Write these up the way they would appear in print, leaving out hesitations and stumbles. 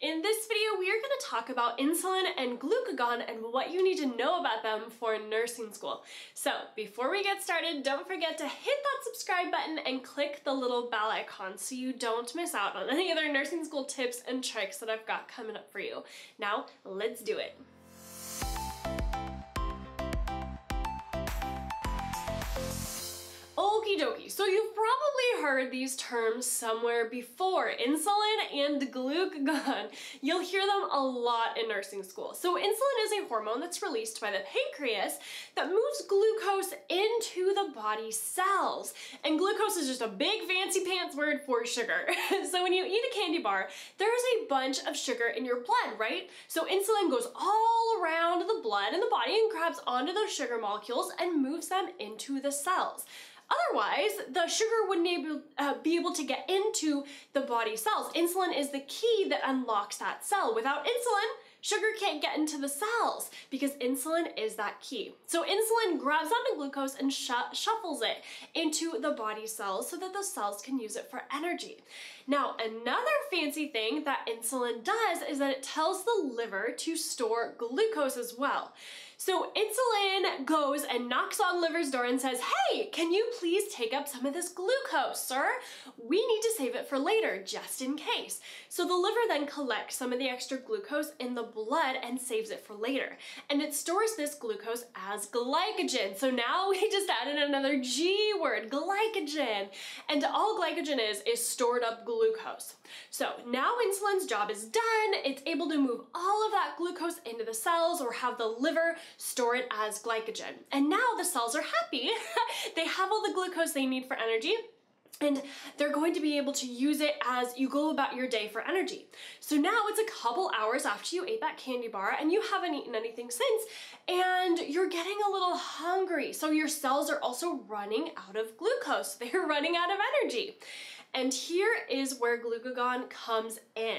In this video, we are going to talk about insulin and glucagon and what you need to know about them for nursing school. So before we get started, don't forget to hit that subscribe button and click the little bell icon so you don't miss out on any other nursing school tips and tricks that I've got coming up for you. Now, let's do it. Okie dokie, so you've probably heard these terms somewhere before, insulin and glucagon. You'll hear them a lot in nursing school. So insulin is a hormone that's released by the pancreas that moves glucose into the body's cells. And glucose is just a big fancy pants word for sugar. So when you eat a candy bar, there's a bunch of sugar in your blood, right? So insulin goes all around the blood and the body and grabs onto those sugar molecules and moves them into the cells. Otherwise, the sugar wouldn't be able to get into the body cells. Insulin is the key that unlocks that cell. Without insulin, sugar can't get into the cells because insulin is that key. So insulin grabs onto glucose and shuffles it into the body cells so that the cells can use it for energy. Now, another fancy thing that insulin does is that it tells the liver to store glucose as well. So insulin goes and knocks on liver's door and says, "Hey, can you please take up some of this glucose, sir? We need to save it for later, just in case." So the liver then collects some of the extra glucose in the blood and saves it for later. And it stores this glucose as glycogen. So now we just added another G word, glycogen. And all glycogen is stored up glucose. So now insulin's job is done. It's able to move all of that glucose into the cells or have the liver store it as glycogen. And now the cells are happy. They have all the glucose they need for energy, and they're going to be able to use it as you go about your day for energy. So now it's a couple hours after you ate that candy bar and you haven't eaten anything since, and you're getting a little hungry. So your cells are also running out of glucose. They're running out of energy. And here is where glucagon comes in.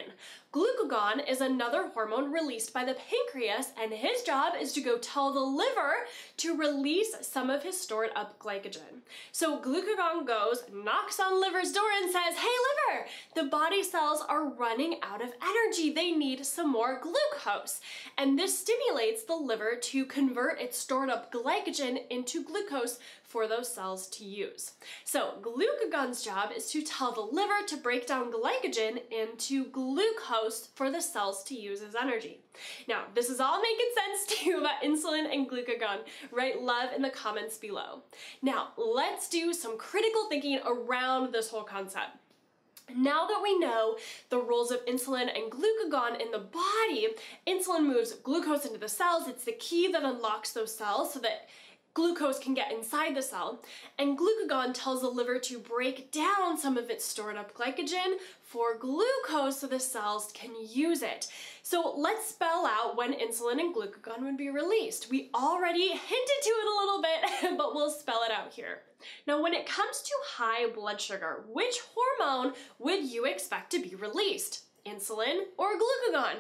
Glucagon is another hormone released by the pancreas, and his job is to go tell the liver to release some of his stored up glycogen. So glucagon goes, knocks on liver's door and says, "Hey liver, the body cells are running out of energy. They need some more glucose." And this stimulates the liver to convert its stored up glycogen into glucose for those cells to use. So glucagon's job is to tell the liver to break down glycogen into glucose for the cells to use as energy. Now, this is all making sense to you about insulin and glucagon. Write love in the comments below. Now, let's do some critical thinking around this whole concept. Now that we know the roles of insulin and glucagon in the body, insulin moves glucose into the cells. It's the key that unlocks those cells so that glucose can get inside the cell, and glucagon tells the liver to break down some of its stored up glycogen for glucose so the cells can use it. So let's spell out when insulin and glucagon would be released. We already hinted to it a little bit, but we'll spell it out here. Now, when it comes to high blood sugar, which hormone would you expect to be released? Insulin or glucagon?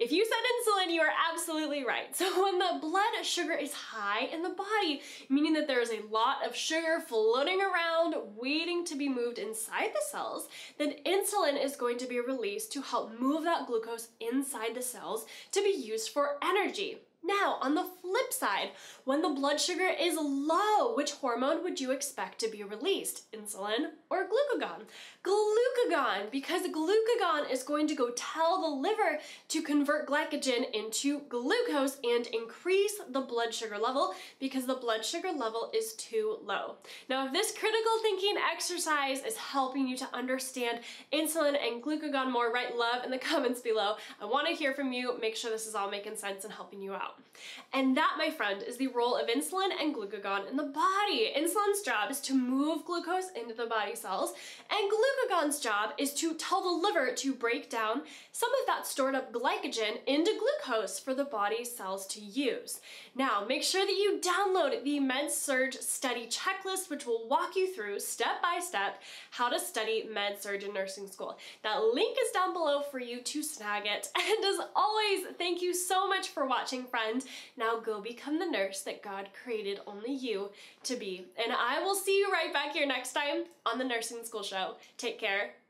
If you said insulin, you are absolutely right. So when the blood sugar is high in the body, meaning that there is a lot of sugar floating around waiting to be moved inside the cells, then insulin is going to be released to help move that glucose inside the cells to be used for energy. Now, on the flip side, when the blood sugar is low, which hormone would you expect to be released? Insulin or glucagon? Glucagon, because glucagon is going to go tell the liver to convert glycogen into glucose and increase the blood sugar level because the blood sugar level is too low. Now, if this critical thinking exercise is helping you to understand insulin and glucagon more, write love in the comments below. I want to hear from you. Make sure this is all making sense and helping you out. And that, my friend, is the role of insulin and glucagon in the body. Insulin's job is to move glucose into the body cells, and glucagon's job is to tell the liver to break down some of that stored up glycogen into glucose for the body cells to use. Now, make sure that you download the Med Surg study checklist, which will walk you through step by step how to study Med Surg in nursing school. That link is down below for you to snag it. And as always, thank you so much for watching, friend. Now go become the nurse that God created only you to be. And I will see you right back here next time on the Nursing School Show. Take care.